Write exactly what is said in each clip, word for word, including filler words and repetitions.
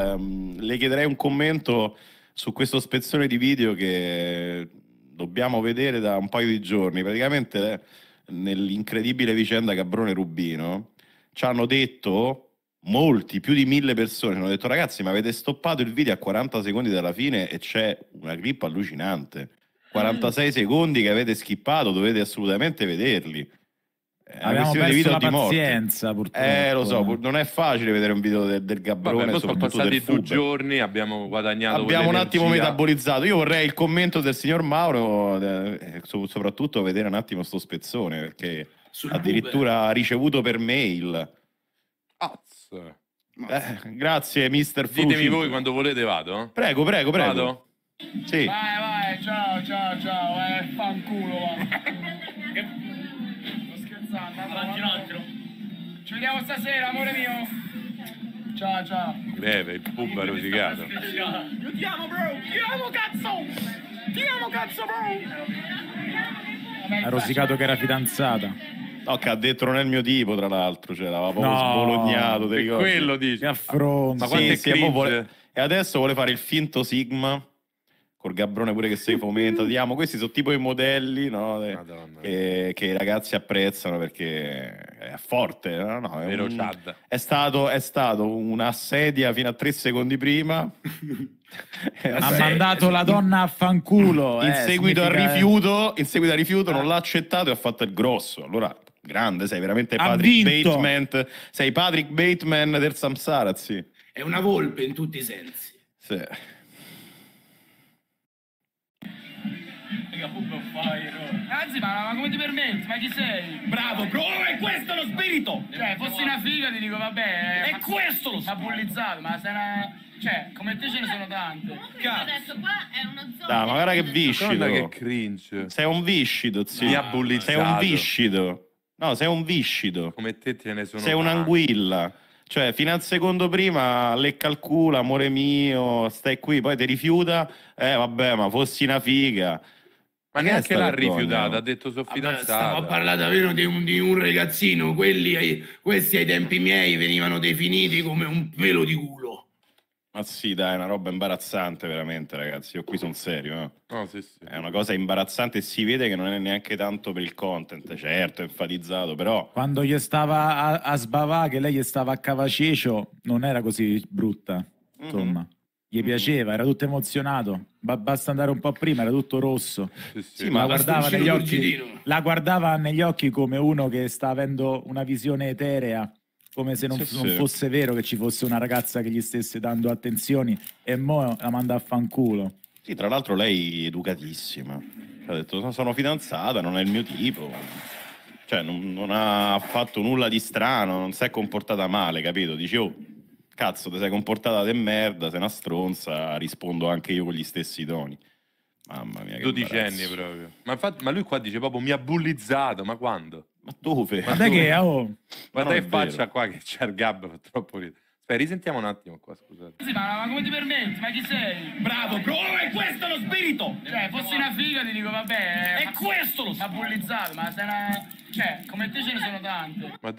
ehm, le chiederei un commento su questo spezzone di video che dobbiamo vedere da un paio di giorni. Praticamente nell'incredibile vicenda Gabbrone Rubino ci hanno detto molti, più di mille persone ci hanno detto: ragazzi, ma avete stoppato il video a quaranta secondi dalla fine e c'è una clip allucinante, quarantasei secondi che avete skippato, dovete assolutamente vederli. Abbiamo perso di la di pazienza, purtroppo. Eh, lo so, non è facile vedere un video del, del Gabbrone. Vabbè, soprattutto passati del due giorni abbiamo guadagnato, abbiamo un attimo metabolizzato. Io vorrei il commento del signor Mauro, eh, soprattutto vedere un attimo sto spezzone, perché sul addirittura Fubbe ha ricevuto per mail. Azz. Eh, grazie mister Fruci. Ditemi voi quando volete, vado? Prego, prego, prego. Vado? Sì. Vai, vai, ciao, ciao, ciao, eh, fanculo, va. Ci vediamo stasera, amore mio. Ciao, ciao. Greve, il Fubbe rosicato. Io ti amo, bro. Ti amo, cazzo. Ti amo, cazzo, bro. Ha rosicato che era fidanzata. No, che ha detto non è il mio tipo, tra l'altro. Cioè, l'aveva proprio no, sbolognato. Quello dice. Mi affronta. Ma sì, sì, vuole... E adesso vuole fare il finto Sigma. Col Gabbrone pure che si fomenta, diciamo, questi sono tipo i modelli, no? Che, che i ragazzi apprezzano perché è forte, no? No, è, un, è, stato, è stato una sedia fino a tre secondi prima. Ha mandato la donna a fanculo. In eh, seguito significa... al rifiuto, in seguito al rifiuto, non l'ha accettato e ha fatto il grosso. Allora, grande, sei veramente Patrick Bateman, sei Patrick Bateman del Samsara, sì. È una volpe in tutti i sensi. Sì. Anzi, ma, ma come ti permetti? Ma chi sei? Bravo, bro, è questo lo spirito! Cioè, fossi una figa ti dico, vabbè... È ma questo lo spirito! Ma bullizzato, ma sei una... Cioè, come te ce ne sono tante. Cazzo! Adesso qua è uno zombie... Dai, ma guarda che viscido! Guarda che cringe! Sei un viscido, zio! Mi ha bullizzato! Sei un viscido! No, sei un viscido! Come te te ne sono sei tante. Un'anguilla! Cioè, fino al secondo prima le calcula, amore mio, stai qui, poi ti rifiuta... Eh, vabbè, ma fossi una figa... Ma neanche l'ha rifiutata, ha detto sono fidanzata. Vabbè, stavo parlando davvero di un, di un ragazzino, quelli ai, questi ai tempi miei venivano definiti come un pelo di culo. Ma sì, dai, è una roba imbarazzante veramente, ragazzi, io qui sono serio, eh. Oh, sì, sì. È una cosa imbarazzante e si vede che non è neanche tanto per il content, certo, è enfatizzato, però... Quando gli stava a, a sbavà, che lei gli stava a cavacecio, non era così brutta, insomma. Mm-hmm. Gli piaceva, era tutto emozionato. Ba basta andare un po' prima, era tutto rosso. Sì, sì, ma la guardava, negli occhi, la guardava negli occhi come uno che sta avendo una visione eterea, come se non, sì, non sì. fosse vero che ci fosse una ragazza che gli stesse dando attenzioni, e mo la manda a fanculo. Sì, tra l'altro lei è educatissima. Ha detto, sono fidanzata, non è il mio tipo. Cioè, non, non ha fatto nulla di strano, non si è comportata male, capito? Dicevo... Oh, cazzo, ti sei comportata de merda, sei una stronza, rispondo anche io con gli stessi toni. Mamma mia, che dodicenni proprio. Ma, infatti, ma lui qua dice proprio mi ha bullizzato, ma quando? Ma dove? Ma dai che oh. Guarda che faccia qua che c'è il Gab, troppo ridere. Aspetta, risentiamo un attimo qua, scusate. Sì, ma, ma come ti permetti? Ma chi sei? Bravo, bro, è questo lo spirito! Cioè, fossi una figa ti dico, vabbè... È questo lo spirito! Ma bullizzato, ma sei una... Cioè, come te ce ne sono tante. Ma,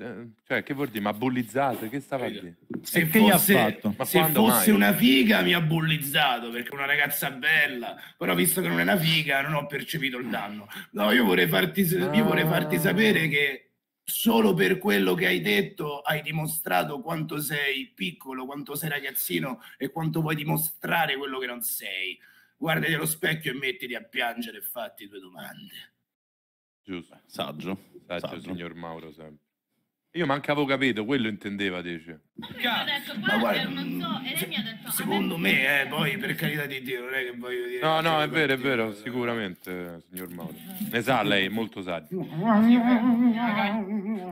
cioè, che vuol dire? Ma bullizzato? Che stava a dire? Se che fosse, gli ha fatto? Ma se fosse mai? Una figa mi ha bullizzato perché è una ragazza bella. Però visto che non è una figa non ho percepito il danno. No, io vorrei farti, ah. io vorrei farti sapere che solo per quello che hai detto hai dimostrato quanto sei piccolo, quanto sei ragazzino e quanto vuoi dimostrare quello che non sei. Guardati allo specchio e mettiti a piangere e fatti due domande. Giusto. Saggio. Saggio, Saggio. Signor Mauro, sempre. Io mancavo capito, quello intendeva, dice. Adesso, ma guarda, non so, e lei mi ha detto, secondo me, eh, poi per carità di Dio, non è che voglio dire... No, no, è vero, è vero, sicuramente, signor Mauro. Ne sa lei, è molto saggio.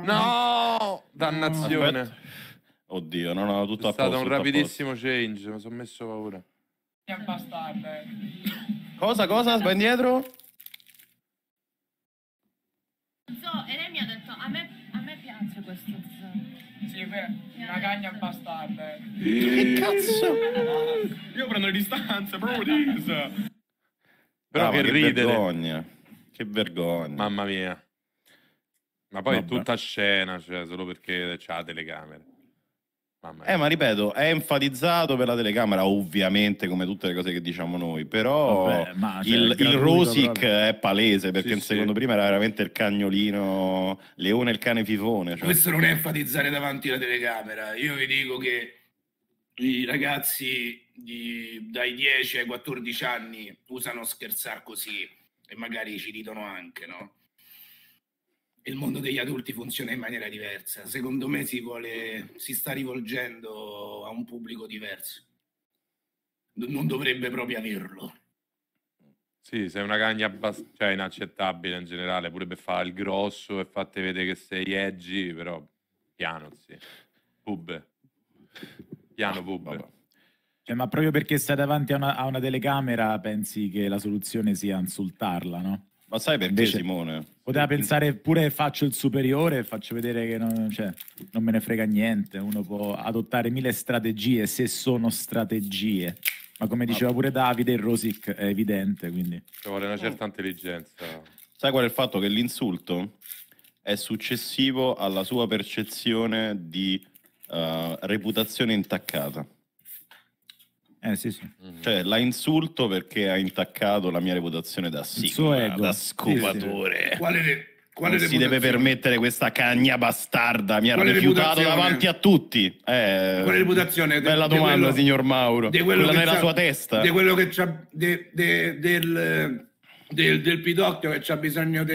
No! Dannazione! Aspetta. Oddio, no, no, tutto a posto. È stato un rapidissimo change, mi sono messo paura. Che bastarda, eh. Cosa, cosa? Sbagli indietro? So, e lei mi ha detto, a me, a me piace questo zoo. Sì, è vero, una cagna bastarda. Che cazzo? Io prendo le distanze, bro. Però che, che ridere. Vergogna. Che vergogna. Mamma mia. Ma poi vabbè, è tutta scena, cioè, solo perché c'ha la telecamera. Mamma mia. Eh, ma ripeto, è enfatizzato per la telecamera, ovviamente, come tutte le cose che diciamo noi, però vabbè, ma cioè, il, il Rosic è palese, perché sì, in secondo sì. prima era veramente il cagnolino, Leone il cane fifone. Cioè. Questo non è enfatizzare davanti alla telecamera. Io vi dico che i ragazzi di, dai dieci ai quattordici anni usano scherzar così e magari ci ridono anche, no? Il mondo degli adulti funziona in maniera diversa. Secondo me si vuole, si sta rivolgendo a un pubblico diverso. Non dovrebbe proprio averlo. Sì, sei una cagna abbastanza, cioè, inaccettabile in generale. Pure per fare il grosso e fate vedere che sei edgy, però piano, sì. Fubbe. Piano, Fubbe. Ah, cioè, ma proprio perché stai davanti a una, a una telecamera pensi che la soluzione sia insultarla, no? Ma sai perché, invece, Simone? Poteva pensare pure faccio il superiore, faccio vedere che non, cioè, non me ne frega niente. Uno può adottare mille strategie, se sono strategie. Ma come diceva pure Davide, il Rosic è evidente, quindi... Ci vuole una certa intelligenza. Sai qual è il fatto? Che l'insulto è successivo alla sua percezione di uh, reputazione intaccata. Eh sì, sì. Mm-hmm. Cioè la insulto perché ha intaccato la mia reputazione da sigla, da scovatore. Sì, sì. Quale re... Quale non si deve permettere questa cagna bastarda, mi ha Quale rifiutato davanti a tutti. Eh, Quale reputazione? Bella de, domanda, de quello, signor Mauro. De quello Quella che nella sua testa. Di quello che c'ha de, de, del, del, del pidocchio che c'ha bisogno di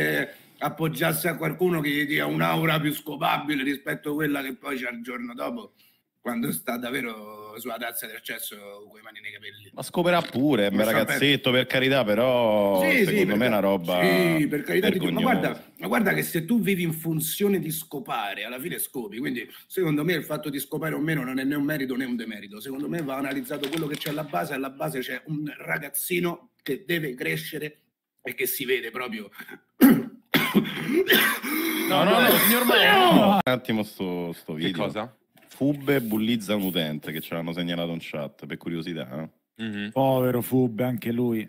appoggiarsi a qualcuno che gli dia un'aura più scopabile rispetto a quella che poi c'ha il giorno dopo, quando sta davvero sulla tazza del cesso con le mani nei capelli. Ma scoperà pure, ma ragazzetto, per carità, però sì, secondo sì, me è una roba sì, per carità, dico, ma, guarda, ma guarda che se tu vivi in funzione di scopare, alla fine scopi, quindi secondo me il fatto di scopare o meno non è né un merito né un demerito. Secondo me va analizzato quello che c'è alla base, alla base c'è un ragazzino che deve crescere e che si vede proprio... no, no, no, signor Mario! No. Un attimo sto, sto video. Che cosa? Fubbe bullizza un utente che ce l'hanno segnalato in chat, per curiosità, no? Mm-hmm. Povero Fubbe, anche lui.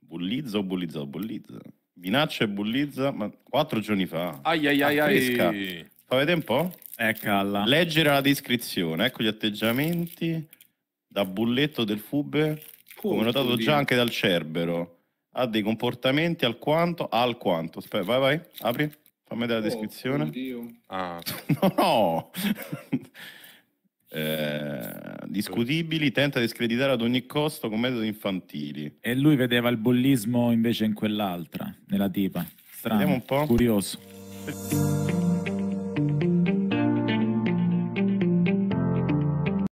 Bullizza o bullizza o bullizza? Minaccia e bullizza, ma quattro giorni fa. Ai ai ai ai. Fa vedere un po'? Eccola. Leggere la descrizione, ecco gli atteggiamenti da bulletto del Fubbe, come oh, notato già anche dal Cerbero. Ha dei comportamenti alquanto, alquanto. Aspetta, vai vai, apri. Fammi dare la descrizione. Oh, ah. No, no. eh, discutibili, tenta di screditare ad ogni costo con metodi infantili. E lui vedeva il bullismo invece in quell'altra, nella tipa. Strano, vediamo un po'. Curioso.